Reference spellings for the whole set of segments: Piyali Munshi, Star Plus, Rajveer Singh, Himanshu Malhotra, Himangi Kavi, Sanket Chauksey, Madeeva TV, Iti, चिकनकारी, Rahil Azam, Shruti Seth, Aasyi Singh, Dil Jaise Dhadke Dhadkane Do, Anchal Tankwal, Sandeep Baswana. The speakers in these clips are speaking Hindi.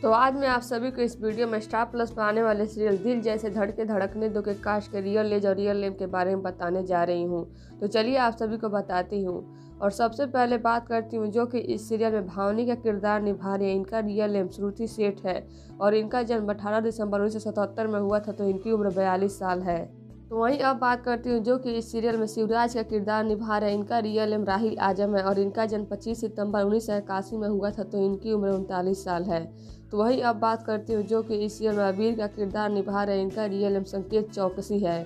तो आज मैं आप सभी को इस वीडियो में स्टार प्लस पर आने वाले सीरियल दिल जैसे धड़के धड़कने दो के कास्ट के रियल एज और रियल नेम के बारे में बताने जा रही हूं। तो चलिए आप सभी को बताती हूं और सबसे पहले बात करती हूं जो कि इस सीरियल में भावनी का किरदार निभा रही है। इनका रियल नेम श्रुति सेठ है और इनका जन्म 18 दिसंबर 1977 में हुआ था। तो इनकी उम्र 42 साल है। तो वहीं अब बात करती हूँ जो कि इस सीरियल में शिवराज का किरदार निभा रहे हैं। इनका रियल नेम राहिल आजम है और इनका जन्म 25 सितंबर 1981 में हुआ था। तो इनकी उम्र 39 साल है। तो वहीं अब बात करती हूँ जो कि इस सीरियल में अबीर का किरदार निभा रहे हैं। इनका रियल नेम संकेत चौकसी है।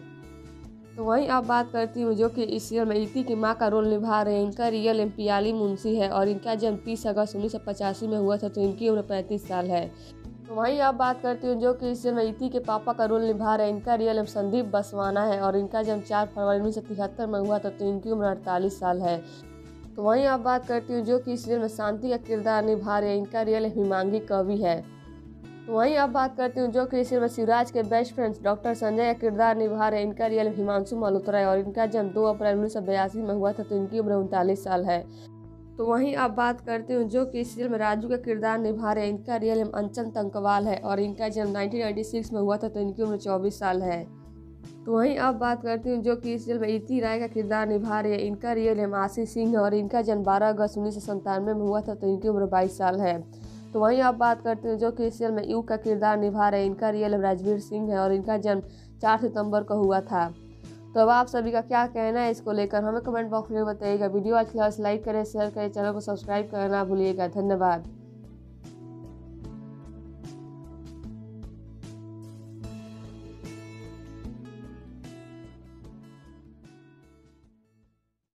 तो वहीं अब बात करती हूँ जो कि इस सीरियल में इति की माँ का रोल निभा रहे हैं। इनका रियल नेम पियाली मुंशी है और इनका जन्म 30 अगस्त 1985 में हुआ था। तो इनकी उम्र 35 साल है। तो वहीं आप बात करती हूँ जो कि इस सीरियल में इति के पापा का रोल निभा रहे हैं। इनका रियल नेम संदीप बसवाना है और इनका जन्म 4 फरवरी 1973 में हुआ था। तो इनकी उम्र 48 साल है। तो वहीं आप बात करती हूँ जो कि इस सीरियल में शांति का किरदार निभा रहे हैं। इनका रियल नेम हिमांगी कवि है। तो वहीं आप बात करती हूँ जो कि इस सीरियल में शिवराज के बेस्ट फ्रेंड्स डॉक्टर संजय का किरदार निभा रहे हैं। इनका रियल नेम हिमांशु मल्होत्रा है और इनका जन्म 2 अप्रैल 1982 में हुआ था। तो इनकी उम्र 39 साल है। तो वहीं आप बात करती हूँ जो कि इस सीरियल में राजू का किरदार निभा रहे हैं। इनका रियल नेम अंचल तंकवाल है और इनका जन्म 1996 में हुआ था। तो इनकी उम्र 24 साल है। तो वहीं आप बात करती हूँ जो कि इस सीरियल में इति राय का किरदार निभा रहे हैं। इनका रियल नेम आसी सिंह है और इनका जन्म 12 अगस्त 1997 में हुआ था। तो इनकी उम्र 22 साल है। तो वहीं आप बात करती हूँ जो कि इस सीरियल में यू का किरदार निभा रहे हैं। इनका रियल नेम राजवीर सिंह है और इनका जन्म 4 सितंबर को हुआ था। तो अब आप सभी का क्या कहना है इसको लेकर हमें कमेंट बॉक्स में बताइएगा। वीडियो अच्छा लगा लाइक करें, शेयर करें, चैनल को सब्सक्राइब करना भूलिएगा। धन्यवाद।